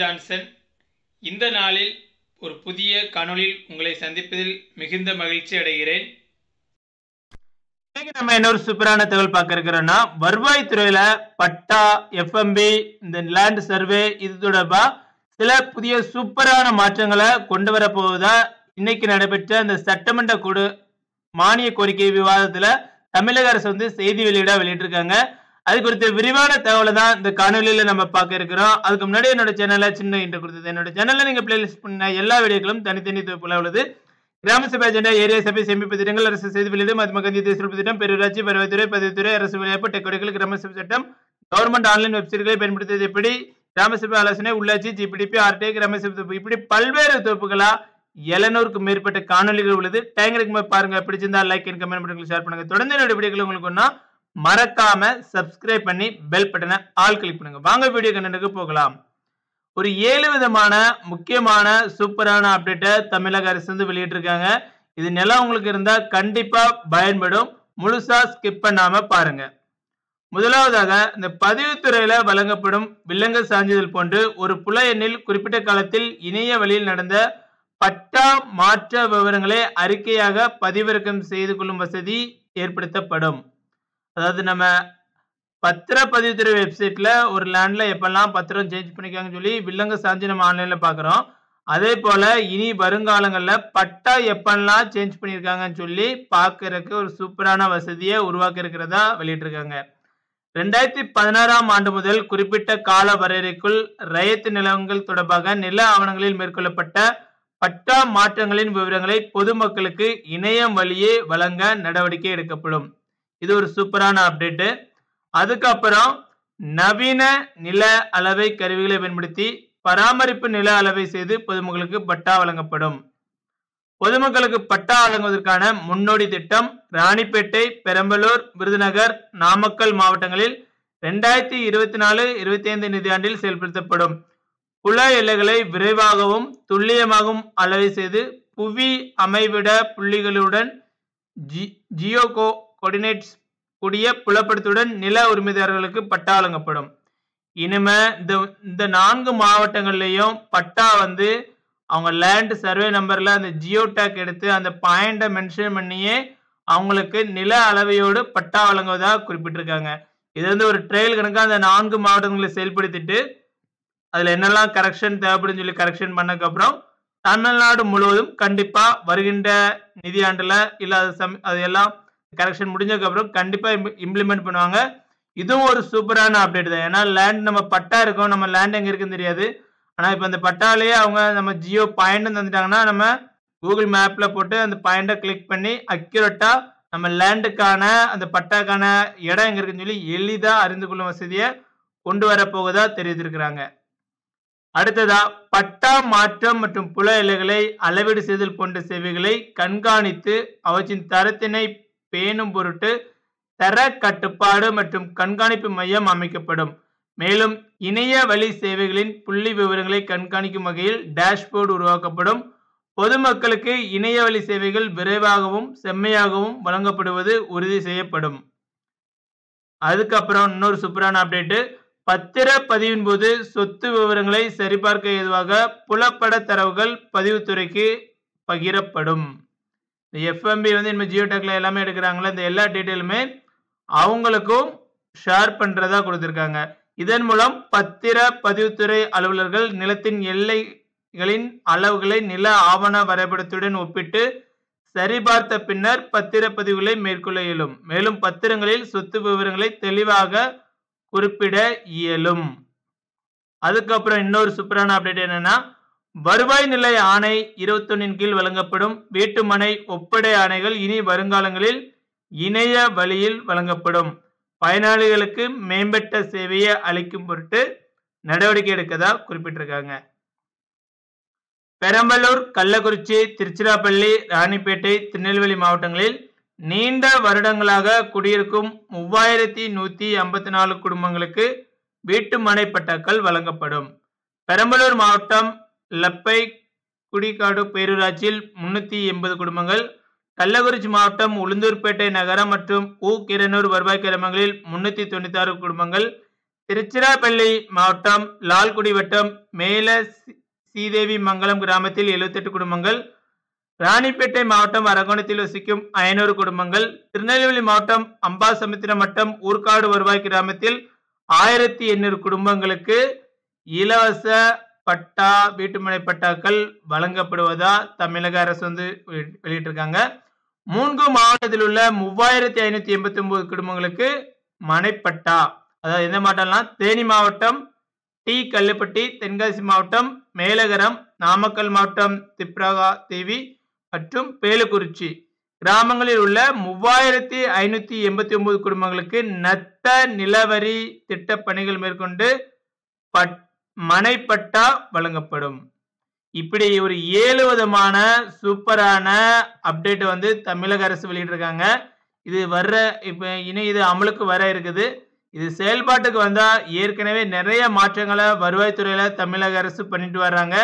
Jordan Johnson. இந்த நாளில் ஒரு புதிய காணொளியில் உங்களை சந்திப்பதில் மிகுந்த மகிழ்ச்சி அடைகிறேன். நம்ம இன்னொரு சூப்பரான தகவல் பார்க்க இருக்கிறோம்னா, வருவாய் துறையில பட்டா, எஃப்எம்பி, இந்த லேண்ட் சர்வே இது தொடர்பா சில புதிய சூப்பரான மாற்றங்களை கொண்டு வர போவதா இன்னைக்கு நடைபெற்ற இந்த சட்டமன்ற குழு மானிய கோரிக்கை விவாதத்துல தமிழக அரசு வந்து செய்தி வெளியிட்டிருக்காங்க. அது குறித்த விரிவான தகவலை தான் இந்த காணொலியில நம்ம பார்க்க இருக்கிறோம். அதுக்கு முன்னாடி என்னோட சேனல்ல சின்ன இன்ட்ரோ கொடுத்தது, என்னோட சேனல்ல நீங்க பிளேலிஸ்ட் பண்ண எல்லா வீடியோக்களும் தனித்தனி தொகுப்புல உள்ளது. கிராமசபை அஜெண்டா, ஏரியா சபை சேமிப்பு திட்டங்கள், அரசு செய்தி வெளியிடும், மத்திய தேசிய திட்டம், பெருராட்சி வருவாய்த்துறை, பதிவுத்துறை, அரசு விளையாட்டு, டெக்கோடைகள், கிராமசபை சட்டம், கவர்மெண்ட் ஆன்லைன் வெப்சைட்களை பயன்படுத்துவது எப்படி, கிராமசபை ஆலோசனை, உள்ளாட்சி, ஜிபிடிபி, ஆர்டிஐ, கிராமசபை தொகுப்பு, இப்படி பல்வேறு தொகுப்புகளா 700க்கும் மேற்பட்ட காணொலிகள் உள்ளது. டேங்கருக்கு பாருங்க, பிடிச்சிருந்தா லைக் அண்ட் கமெண்ட் பண்ணுங்க, ஷேர் பண்ணுங்க. தொடர்ந்து என்னோட வீடியோக்கள் உங்களுக்கு ஒன்னா மறக்காம சப்ஸ்கிரைப் பண்ணி பெல் பட்டனை ஆல் கிளிக் பண்ணுங்க. வாங்க வீடியோ கண்டனுக்கு போகலாம். ஒரு 7 விதமான முக்கியமான சூப்பரான அப்டேட்டை தமிழக அரசு வந்து வெளியிட்டிருக்காங்க. இது நிலம் உங்களுக்கு இருந்தால் கண்டிப்பாக பயன்படும். முழுசா ஸ்கிப் பண்ணாமல் பாருங்க. முதலாவதாக, இந்த பதிவுத்துறையில் வழங்கப்படும் வில்லங்க சான்றிதழ் போன்று ஒரு புல எண்ணில் குறிப்பிட்ட காலத்தில் இணைய வழியில் நடந்த பட்டா மாற்ற விவரங்களை அறிக்கையாக பதிவிறக்கம் செய்து கொள்ளும் வசதி ஏற்படுத்தப்படும். அதாவது நம்ம பத்திர பதிவுத்துறை வெப்சைட்டில் ஒரு லேண்டில் எப்பெல்லாம் பத்திரம் சேஞ்ச் பண்ணிக்காங்கன்னு சொல்லி வில்லங்க சாஞ்சி நம்ம ஆன்லைனில் பார்க்குறோம். அதே போல் இனி வருங்காலங்களில் பட்டா எப்பெல்லாம் சேஞ்ச் பண்ணியிருக்காங்கன்னு சொல்லி பார்க்கறக்கு ஒரு சூப்பரான வசதியை உருவாக்கி இருக்கிறதா வெளியிட்டிருக்காங்க. 2016ஆம் ஆண்டு முதல் குறிப்பிட்ட கால வரையறைக்குள் ரயத்து நிலங்கள் தொடர்பாக நில ஆவணங்களில் மேற்கொள்ளப்பட்ட பட்டா மாற்றங்களின் விவரங்களை பொதுமக்களுக்கு இணையம் வழியே வழங்க நடவடிக்கை எடுக்கப்படும். இது ஒரு சூப்பரான அப்டேட்டு. அதுக்கப்புறம் நவீன நில அளவை கருவிகளை பயன்படுத்தி பராமரிப்பு நில அளவை செய்து பொதுமக்களுக்கு பட்டா வழங்கப்படும். பொதுமக்களுக்கு பட்டா வழங்குவதற்கான முன்னோடி திட்டம் ராணிப்பேட்டை, பெரம்பலூர், விருதுநகர், நாமக்கல் மாவட்டங்களில் 2024-25 நிதியாண்டில் செயல்படுத்தப்படும். புல எல்லைகளை விரைவாகவும் துல்லியமாகவும் அளவை செய்து புவி அமைவிட புள்ளிகளுடன் ஜியோகோ கோஆர்டினேட்ஸ் கூடிய புலப்படுத்துடன் நில உரிமைதாரர்களுக்கு பட்டா வழங்கப்படும். இனிமே இந்த 4 மாவட்டங்கள்லேயும் பட்டா வந்து அவங்க லேண்ட் சர்வே நம்பரில் அந்த ஜியோ டேக் எடுத்து அந்த பாயிண்டை மென்ஷன் பண்ணியே அவங்களுக்கு நில அளவையோடு பட்டா வழங்குவதாக குறிப்பிட்டிருக்காங்க. இது வந்து ஒரு ட்ரையல் கணக்காக அந்த 4 மாவட்டங்களை செயல்படுத்திட்டு அதில் என்னெல்லாம் கரெக்ஷன் தேவைப்படுன்னு சொல்லி கரெக்ஷன் பண்ணக்கப்புறம் தமிழ்நாடு முழுவதும் கண்டிப்பாக வருகின்ற நிதியாண்டில் இல்லை அது எல்லாம் கரெக்ஷன் முடிஞ்சதுக்கப்புறம் கண்டிப்பாக இம்ப்ளிமெண்ட் பண்ணுவாங்க. இதுவும் ஒரு சூப்பரான அப்டேட் தான். ஏன்னா லேண்ட் நம்ம பட்டா இருக்கோம், நம்ம லேண்ட் எங்கே இருக்குன்னு தெரியாது. ஆனால் இப்போ அந்த பட்டாலேயே அவங்க நம்ம ஜியோ பாயிண்ட்னு தந்துட்டாங்கன்னா நம்ம கூகுள் மேப்பில் போட்டு அந்த பாயிண்டை கிளிக் பண்ணி அக்யூரேட்டாக நம்ம லேண்டுக்கான அந்த பட்டாக்கான இடம் எங்கே இருக்குன்னு சொல்லி எளிதாக அறிந்து கொள்ளும் வசதியை கொண்டு வரப்போகுதா தெரிவித்திருக்கிறாங்க. அடுத்ததா, பட்டா மாற்றம் மற்றும் புல எல்லைகளை அளவீடு செய்தல் போன்ற சேவைகளை கண்காணித்து அவற்றின் தரத்தினை பேணும் பொருட்டு தர கட்டுப்பாடு மற்றும் கண்காணிப்பு மையம் அமைக்கப்படும். மேலும் இணைய வழி சேவைகளின் புள்ளி விவரங்களை கண்காணிக்கும் வகையில் டேஷ்போர்டு உருவாக்கப்படும். பொதுமக்களுக்கு இணைய வழி சேவைகள் விரைவாகவும் செம்மையாகவும் வழங்கப்படுவது உறுதி செய்யப்படும். அதுக்கப்புறம் இன்னொரு சூப்பரான அப்டேட்டு, பத்திர பதிவின் போது சொத்து விவரங்களை சரிபார்க்க ஏதுவாக புலப்பட தரவுகள் பதிவுத்துறைக்கு பகிரப்படும். FMb வந்து இனிமேல் ஜியோ டேக்ல எல்லாமே எடுக்கிறாங்களே, இந்த எல்லா டீட்டெயிலுமே அவங்களுக்கும் ஷேர் பண்ணுறதா கொடுத்துருக்காங்க. இதன் மூலம் பத்திர பதிவுத்துறை அலுவலர்கள் நிலத்தின் எல்லைகளின் அளவுகளை நில ஆவண வரைபடத்துடன் ஒப்பிட்டு சரிபார்த்த பின்னர் பத்திரப்பதிவுகளை மேற்கொள்ள இயலும். மேலும் பத்திரங்களில் சொத்து விவரங்களை தெளிவாக குறிப்பிட இயலும். அதுக்கப்புறம் இன்னொரு சூப்பரான அப்டேட் என்னன்னா, வருவாய் நிலை ஆணை 21ன் கீழ் வழங்கப்படும் வீட்டுமனை ஒப்படை ஆணைகள் இனி வருங்காலங்களில் இணைய வழியில் வழங்கப்படும். பயனாளிகளுக்கு மேம்பட்ட சேவையை அளிக்கும் பொருட்டு நடவடிக்கை எடுக்கதா குறிப்பிட்டிருக்காங்க. பெரம்பலூர், கள்ளக்குறிச்சி, திருச்சிராப்பள்ளி, ராணிப்பேட்டை, திருநெல்வேலி மாவட்டங்களில் நீண்ட வருடங்களாக குடியிருக்கும் 3154 குடும்பங்களுக்கு வீட்டுமனை பட்டாக்கள் வழங்கப்படும். பெரம்பலூர் மாவட்டம் லப்பை குடிக்காடு பேரூராட்சியில் 380 குடும்பங்கள், கள்ளக்குறிச்சி மாவட்டம் உளுந்தூர்பேட்டை நகரம் மற்றும் ஊக்கிரனூர் வருவாய் கிராமங்களில் 396 குடும்பங்கள், திருச்சிராப்பள்ளி மாவட்டம் லால்குடி வட்டம் மேல சீதேவி மங்கலம் கிராமத்தில் 78 குடும்பங்கள், ராணிப்பேட்டை மாவட்டம் அரகோணத்தில் வசிக்கும் 500 குடும்பங்கள், திருநெல்வேலி மாவட்டம் அம்பாசமுத்திரம் வட்டம் ஊர்காடு வருவாய் கிராமத்தில் 1800 குடும்பங்களுக்கு இலவச பட்டா வீட்டுமனை பட்டாக்கள் வழங்கப்படுவதா தமிழக அரசு வந்து வெளியிட்டிருக்காங்க. 3 மாவட்டத்தில் உள்ள 3589 குடும்பங்களுக்கு மனைப்பட்டா, அதாவது எந்த மாவட்டம்லாம், தேனி மாவட்டம் டி கல்லுப்பட்டி, தென்காசி மாவட்டம் மேலகரம், நாமக்கல் மாவட்டம் திப்ரகா தேவி மற்றும் பேலுக்குறிச்சி கிராமங்களில் உள்ள 3589 குடும்பங்களுக்கு நத்த நிலவரி திட்ட பணிகள் மேற்கொண்டு மனைப்பட்டா வழங்கப்படும். இப்படி ஒரு 7 விதமான சூப்பரான அப்டேட் வந்து தமிழக அரசு வெளியிட்டிருக்காங்க. இது வர்ற இப்போ இன்னும் இது அமலுக்கு வர இருக்குது. இது செயல்பாட்டுக்கு வந்தால் ஏற்கனவே நிறைய மாற்றங்களை வருவாய்த்துறையில் தமிழக அரசு பண்ணிட்டு வர்றாங்க.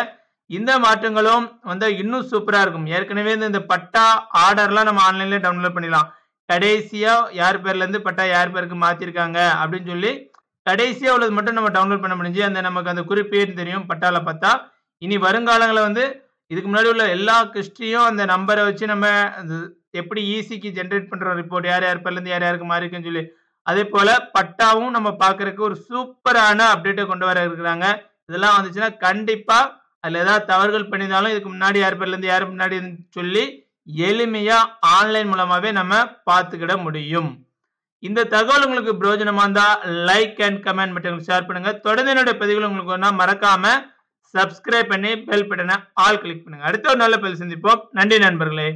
இந்த மாற்றங்களும் வந்தால் இன்னும் சூப்பராக இருக்கும். ஏற்கனவே இந்த பட்டா ஆர்டர்லாம் நம்ம ஆன்லைன்லேயே டவுன்லோட் பண்ணிடலாம். கடைசியாக யார் பேர்லேருந்து பட்டா யார் பேருக்கு மாற்றிருக்காங்க அப்படின்னு சொல்லி கடைசியாக உள்ளது மட்டும் நம்ம டவுன்லோட் பண்ண முடிஞ்சு அந்த நமக்கு அந்த குறிப்பேன்னு தெரியும் பட்டாவில் பார்த்தா. இனி வருங்காலங்களில் வந்து இதுக்கு முன்னாடி உள்ள எல்லா கிறிஸ்டியும் அந்த நம்பரை வச்சு நம்ம எப்படி ஈஸிக்கு ஜென்ரேட் பண்ணுறோம் ரிப்போர்ட், யார் யார் பேர்லேருந்து யார் யாருக்கு மாறி இருக்குன்னு சொல்லி, அதே போல பட்டாவும் நம்ம பார்க்கறதுக்கு ஒரு சூப்பரான அப்டேட்டை கொண்டு வர இருக்கிறாங்க. இதெல்லாம் வந்துச்சுன்னா கண்டிப்பா அதுல ஏதாவது தவறுகள் பண்ணியிருந்தாலும் இதுக்கு முன்னாடி யார் பேர்லேருந்து யார் முன்னாடி சொல்லி எளிமையா ஆன்லைன் மூலமாவே நம்ம பார்த்துக்கிட முடியும். இந்த தகவல் உங்களுக்கு பிரயோஜனமா இருந்தா லைக் அண்ட் கமெண்ட் மட்டும் ஷேர் பண்ணுங்க. தொடர்ந்து என்னுடைய பதிவுகள் உங்களுக்கு ஒன்றா மறக்காம சப்ஸ்கிரைப் பண்ணி பெல் பட்டனை ஆல் கிளிக் பண்ணுங்க. அடுத்த ஒரு நல்ல பதிவு சந்திப்போம். நன்றி நண்பர்களே.